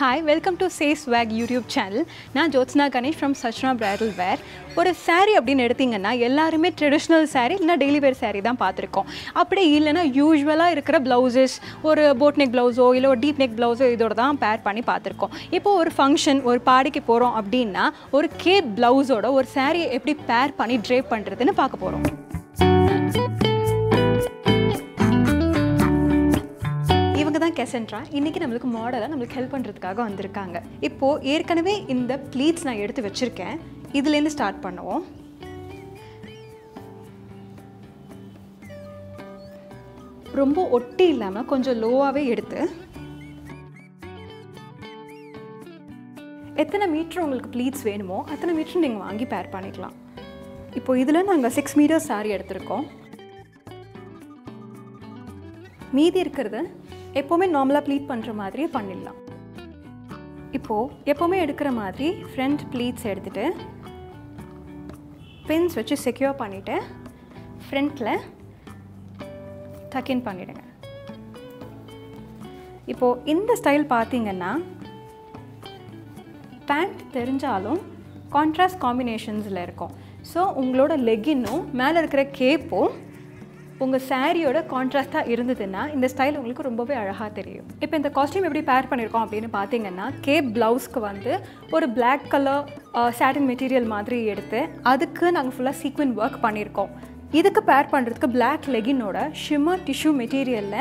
Hi, welcome to Say Swag YouTube channel. I'm Jyotsna Ganesh from Sanjna Bridal Wear. One saree is a traditional saree or daily wear saree. Then usually blouses, or boat neck blouse or deep neck blouse pair. Now a function or party ke porom or cape blouse or saree pair pani drape pandradhu. Cassandra, இன்னைக்கு நமக்கு மாடலா நமக்கு help பண்றதுக்காக வந்திருக்காங்க. இப்போ ஏற்கனவே இந்த pleats நான் எடுத்து வச்சிருக்கேன். இதில இருந்து ஸ்டார்ட் பண்ணுவோம். ரொம்ப ஒட்டி இல்லாம கொஞ்சம் லோவாவே எடுத்து எத்தனை மீட்டர் உங்களுக்கு ப்ளீட்ஸ் வேணுமோ அத்தனை மீட்டர் நீங்க வாங்கி பேர் பண்ணிக்கலாம். இப்போ இதில நாங்க 6 மீட்டர் saree எடுத்துறோம். மீதி இருக்குறது எப்பவுமே நார்மலா ப்ளீட் பண்ற மாதிரி பண்ணிடலாம். இப்போ எப்பவுமே எடுக்கிற மாதிரி ஃப்ரண்ட் ப்ளீட்ஸ் எடுத்துட்டு பின்ஸ் வச்சு செக்யூர் பண்ணிட்டு ஃப்ரண்ட்ல டக் இன் பண்ணிடுங்க. இப்போ இந்த ஸ்டைல் பாத்தீங்கன்னா பேண்ட் தெரிஞ்சாலும் கான்ட்ராஸ்ட் காம்பினேஷன்ஸ்ல இருக்கும். சோ உங்களோட லெகினும் மேல இருக்கிற கேப்பும் உங்க சாரியோட கான்ட்ராஸ்டா இருந்ததுனா இந்த ஸ்டைல் உங்களுக்கு ரொம்பவே அழகா தெரியும். இப்போ இந்த காஸ்டியூம் எப்படி பேர் பண்ணிருக்கோம் அப்படினு பாத்தீங்கன்னா கேப் ப்ளவுஸ்க்கு வந்து ஒரு Black கலர் சாட்டின் மெட்டீரியல் மாதிரி எடுத்து அதுக்கு நாங்க ஃபுல்லா சீக்வென்ஸ் வர்க் பண்ணிருக்கோம். இதுக்கு பேர் பண்றதுக்கு Black லெகினோட ஷிம்மர் டிஷ்யூ மெட்டீரியல்ல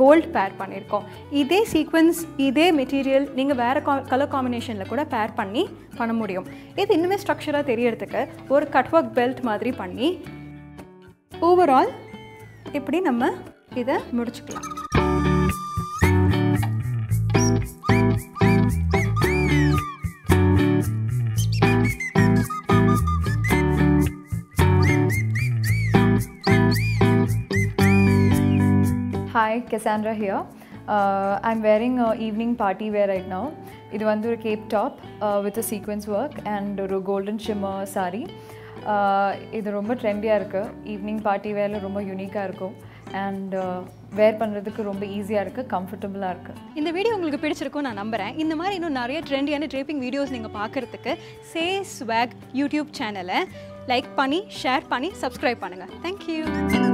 கோல்ட் பேர் பண்ணிருக்கோம். இதே சீக்வென்ஸ் இதே மெட்டீரியல் நீங்க வேற கலர் காம்பினேஷன்ல கூட பேர் பண்ணி பண்ண முடியும். இது இன்னுமே ஸ்ட்ரக்சரா தெரியறதுக்கு ஒரு கட் வர்க் பெல்ட் மாதிரி பண்ணி ஓவரால் இப்படி நம்ம இத முடிச்சுக்கலாம். Hi, Cassandra here. I'm wearing an evening party wear right now. It is a cape top with a sequence work and a golden shimmer saree. This is very trendy, evening party wear is unique and wear is easy and comfortable. If you like this video, I number it. If you want to see trendy and draping videos, Say Swag YouTube channel. Like, share, subscribe. Thank you.